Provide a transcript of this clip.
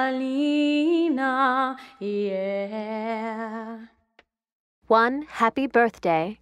Raleena, yeah. 1HappyBirthday.com